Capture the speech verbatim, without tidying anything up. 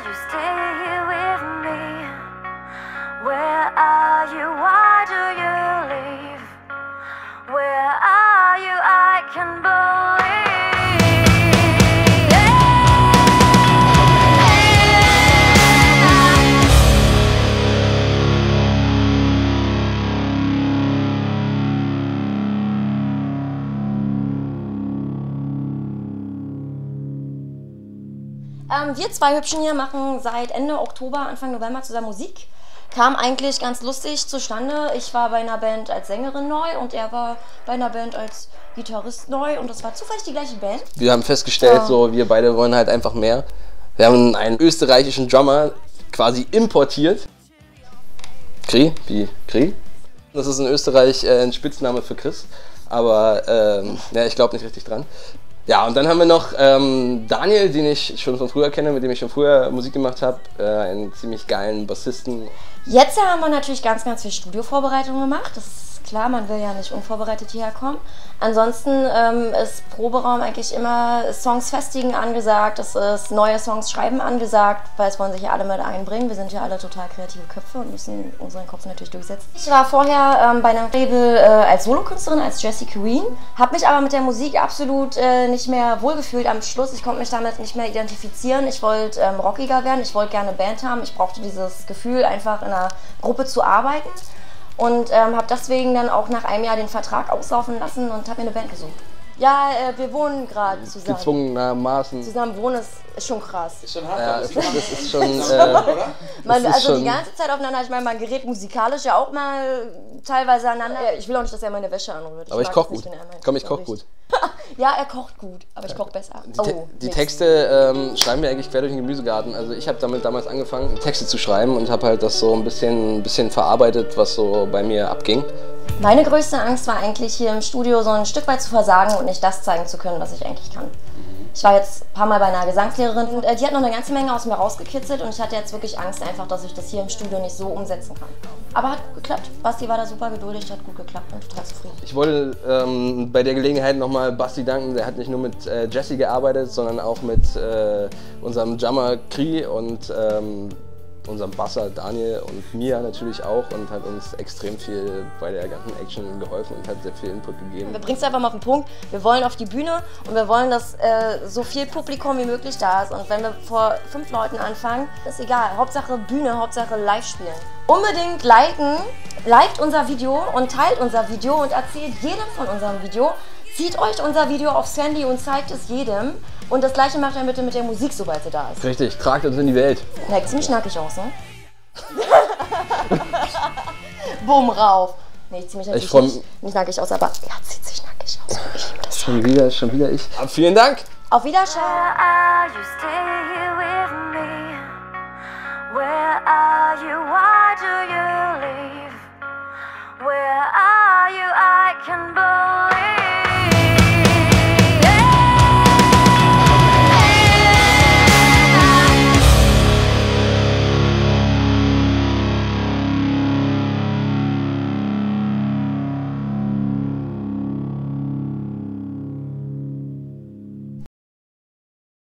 Will you stay here with me? Where are you? Why do you leave? Where are you? I can Wir zwei Hübschen hier machen seit Ende Oktober, Anfang November zusammen Musik. Kam eigentlich ganz lustig zustande. Ich war bei einer Band als Sängerin neu und er war bei einer Band als Gitarrist neu und das war zufällig die gleiche Band. Wir haben festgestellt, so, wir beide wollen halt einfach mehr. Wir haben einen österreichischen Drummer quasi importiert. Kri, wie Kri. Das ist in Österreich ein Spitzname für Chris, aber ähm, ja, ich glaube nicht richtig dran. Ja, und dann haben wir noch ähm, Daniel, den ich schon von früher kenne, mit dem ich schon früher Musik gemacht habe, äh, einen ziemlich geilen Bassisten. Jetzt haben wir natürlich ganz, ganz viel Studiovorbereitungen gemacht. Das ist klar, man will ja nicht unvorbereitet hierher kommen. Ansonsten ähm, ist Proberaum eigentlich immer Songs festigen angesagt, es ist neue Songs schreiben angesagt, weil es wollen sich ja alle mit einbringen. Wir sind ja alle total kreative Köpfe und müssen unseren Kopf natürlich durchsetzen. Ich war vorher ähm, bei einem Label äh, als Solokünstlerin, als Jessie Queen, habe mich aber mit der Musik absolut äh, nicht mehr wohlgefühlt am Schluss. Ich konnte mich damit nicht mehr identifizieren. Ich wollte ähm, rockiger werden, ich wollte gerne eine Band haben. Ich brauchte dieses Gefühl, einfach in einer Gruppe zu arbeiten. Und ähm, habe deswegen dann auch nach einem Jahr den Vertrag auslaufen lassen und habe mir eine Band gesucht. Ja, äh, wir wohnen gerade zusammen. Gezwungenermaßen. Zusammen wohnen ist schon krass. Ist schon hart, ja, das, das ist schon. Äh, oder? Man, das ist also schon die ganze Zeit aufeinander. Ich meine, man gerät musikalisch ja auch mal teilweise aneinander. Ich will auch nicht, dass er meine Wäsche anrührt. Aber ich koche gut. Komm, ich koche gut. Ja, er kocht gut, aber ich koche besser. Die, Te oh, die Texte ähm, schreiben wir eigentlich quer durch den Gemüsegarten. Also ich habe damit damals angefangen, Texte zu schreiben und habe halt das so ein bisschen, ein bisschen verarbeitet, was so bei mir abging. Meine größte Angst war eigentlich, hier im Studio so ein Stück weit zu versagen und nicht das zeigen zu können, was ich eigentlich kann. Ich war jetzt ein paar Mal bei einer Gesangslehrerin und die hat noch eine ganze Menge aus mir rausgekitzelt und ich hatte jetzt wirklich Angst einfach, dass ich das hier im Studio nicht so umsetzen kann. Aber hat gut geklappt. Basti war da super geduldig, hat gut geklappt und total zufrieden. Ich wollte ähm, bei der Gelegenheit nochmal Basti danken. Der hat nicht nur mit äh, Jessie gearbeitet, sondern auch mit äh, unserem Drummer Kri und ähm, unserem Basser Daniel und mir natürlich auch und hat uns extrem viel bei der ganzen Action geholfen und hat sehr viel Input gegeben. Wir bringen es einfach mal auf den Punkt, wir wollen auf die Bühne und wir wollen, dass äh, so viel Publikum wie möglich da ist und wenn wir vor fünf Leuten anfangen, ist egal, Hauptsache Bühne, Hauptsache live spielen. Unbedingt liken, liked unser Video und teilt unser Video und erzählt jedem von unserem Video. Zieht euch unser Video aufs Handy und zeigt es jedem. Und das Gleiche macht ihr bitte mit der Musik, sobald sie da ist. Richtig, tragt uns in die Welt. Na, ziemlich schnackig aus, ne? Bumm, rauf. Nee, ziemlich natürlich ich nicht, nicht nackig aus, aber ja, zieht sich nackig aus. Ich das schon wieder, schon wieder ich. Aber vielen Dank. Auf Wiedersehen.